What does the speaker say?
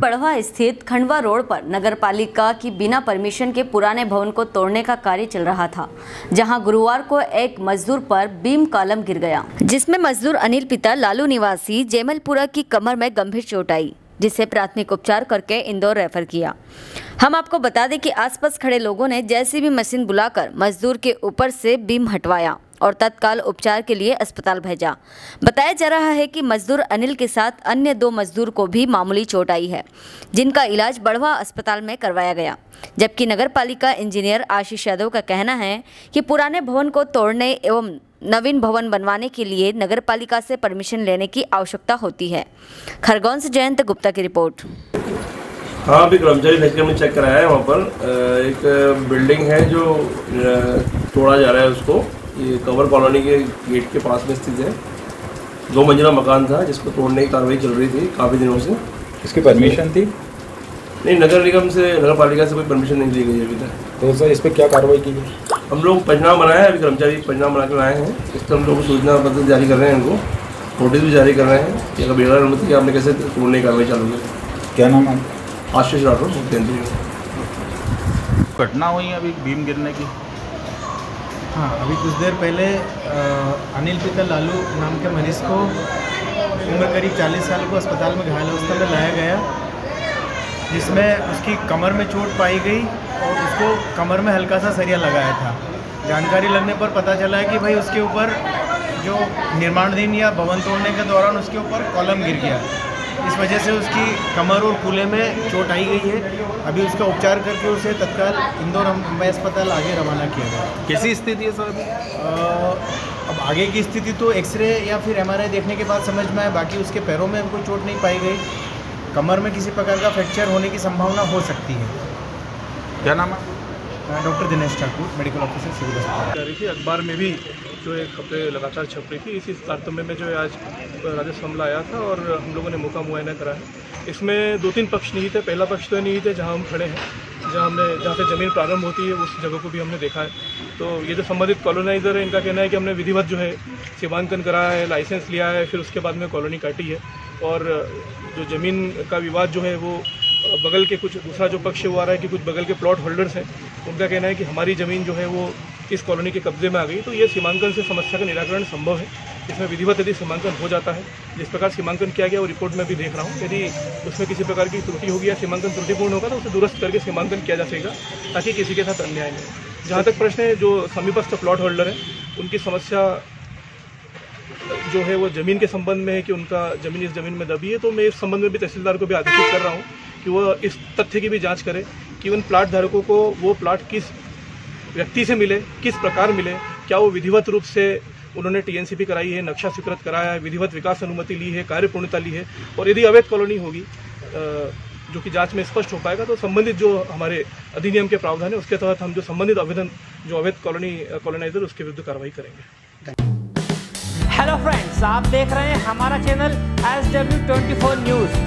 बड़वाह स्थित खंडवा रोड पर नगरपालिका की बिना परमिशन के पुराने भवन को तोड़ने का कार्य चल रहा था, जहां गुरुवार को एक मजदूर पर बीम कॉलम गिर गया, जिसमें मजदूर अनिल पिता लालू निवासी जयमलपुरा की कमर में गंभीर चोट आई, जिसे प्राथमिक उपचार करके इंदौर रेफर किया। हम आपको बता दें कि आसपास खड़े लोगों ने जेसीबी मशीन बुलाकर मजदूर के ऊपर से बीम हटवाया और तत्काल उपचार के लिए अस्पताल भेजा। बताया जा रहा है कि मजदूर अनिल के साथ अन्य 2 मजदूर को भी मामूली चोट आई है, जिनका इलाज बड़वाह अस्पताल में करवाया गया। जबकि नगरपालिका इंजीनियर आशीष यादव का कहना है कि पुराने भवन को तोड़ने एवं नवीन भवन बनवाने के लिए नगरपालिका से परमिशन लेने की आवश्यकता होती है। खरगोन से जयंत गुप्ता की रिपोर्ट। हाँ, अभी कर्मचारी लेकर हमने चेक कराया है। वहाँ पर एक बिल्डिंग है जो तोड़ा जा रहा है, उसको ये कवर कॉलोनी के गेट के पास में स्थित है। 2 मंजिला मकान था जिसको तोड़ने की कार्रवाई चल रही थी काफ़ी दिनों से। इसकी परमिशन थी नहीं, नगर निगम से, नगर पालिका से कोई परमिशन नहीं दी गई अभी तक। तो सर इस पर क्या कार्रवाई की गई? हम लोग पंचनामा बनाए हैं, अभी कर्मचारी पंचनामा बना कर आए हैं। इस पर हम लोग सूचना पत्र जारी कर रहे हैं, उनको नोटिस भी जारी कर रहे हैं। अगर बेड़ा अनुमति की आपने कैसे तोड़ने की कार्रवाई चालू की। क्या नाम है? आशीष राठौर। घटना हुई अभी बीम गिरने की। हाँ, अभी कुछ देर पहले अनिल पिता लालू नाम के मरीज को, उम्र करीब 40 साल को, अस्पताल में घायल अवस्था में लाया गया, जिसमें उसकी कमर में चोट पाई गई और उसको कमर में हल्का सा सरिया लगाया था। जानकारी लगने पर पता चला है कि भाई उसके ऊपर जो निर्माणाधीन या भवन तोड़ने के दौरान उसके ऊपर कॉलम गिर गया, इस वजह से उसकी कमर और कूल्हे में चोट आई गई है। अभी उसका उपचार करके उसे तत्काल इंदौर हमें अस्पताल आगे रवाना किया गया। कैसी स्थिति है सर? अब आगे की स्थिति तो एक्सरे या फिर MRI देखने के बाद समझ में आए। बाकी उसके पैरों में हमको चोट नहीं पाई गई, कमर में किसी प्रकार का फ्रैक्चर होने की संभावना हो सकती है। क्या नाम है? Doctor Dinesh Thakur, medical officer, civil अस्पताल। अखबार में भी जो एक खबरें लगातार छप रही थी, इसी तारतम्य में जो आज राजस्व हमला आया था और हम लोगों ने मौका मुआयना करा है। इसमें 2-3 पक्ष नहीं थे। पहला पक्ष तो नहीं थे जहां हम खड़े हैं, जहाँ से ज़मीन प्रारंभ होती है, उस जगह को भी हमने देखा है। तो ये जो संबंधित कॉलोनाइजर है, इनका कहना है कि हमने विधिवत जो है सीमांकन कराया है, लाइसेंस लिया है, फिर उसके बाद में कॉलोनी काटी है। और जो ज़मीन का विवाद जो है वो बगल के कुछ, दूसरा जो पक्ष वो आ रहा है कि कुछ बगल के प्लॉट होल्डर्स हैं, उनका कहना है कि हमारी ज़मीन जो है वो इस कॉलोनी के कब्जे में आ गई। तो ये सीमांकन से समस्या का निराकरण संभव है। इसमें विधिवत यदि सीमांकन हो जाता है, जिस प्रकार सीमांकन किया गया वो रिपोर्ट में भी देख रहा हूँ, यदि उसमें किसी प्रकार की त्रुटि होगी या सीमांकन त्रुटिपूर्ण होगा तो उसे दुरुस्त करके सीमांकन किया जा सकेगा, ताकि किसी के साथ अन्याय नहीं हो। जहाँ तक प्रश्न है, जो समीपस्थ प्लॉट होल्डर हैं उनकी समस्या जो है वो ज़मीन के संबंध में है कि उनका ज़मीन इस ज़मीन में दबी है। तो मैं इस संबंध में भी तहसीलदार को भी आदेशित कर रहा हूँ कि वह इस तथ्य की भी जाँच करे कि उन प्लाट धारकों को वो प्लाट किस व्यक्ति से मिले, किस प्रकार मिले, क्या वो विधिवत रूप से उन्होंने TNCP कराई है, नक्शा स्वीकृत कराया है, विधिवत विकास अनुमति ली है, कार्यपूर्णता ली है। और यदि अवैध कॉलोनी होगी, जो कि जांच में स्पष्ट हो पाएगा, तो संबंधित जो हमारे अधिनियम के प्रावधान है उसके तहत हम जो संबंधित आवेदन जो अवैध कॉलोनी कॉलोनाइजर उसके विरुद्ध कार्रवाई करेंगे। हेलो फ्रेंड्स, आप देख रहे हैं हमारा चैनल SW24 न्यूज।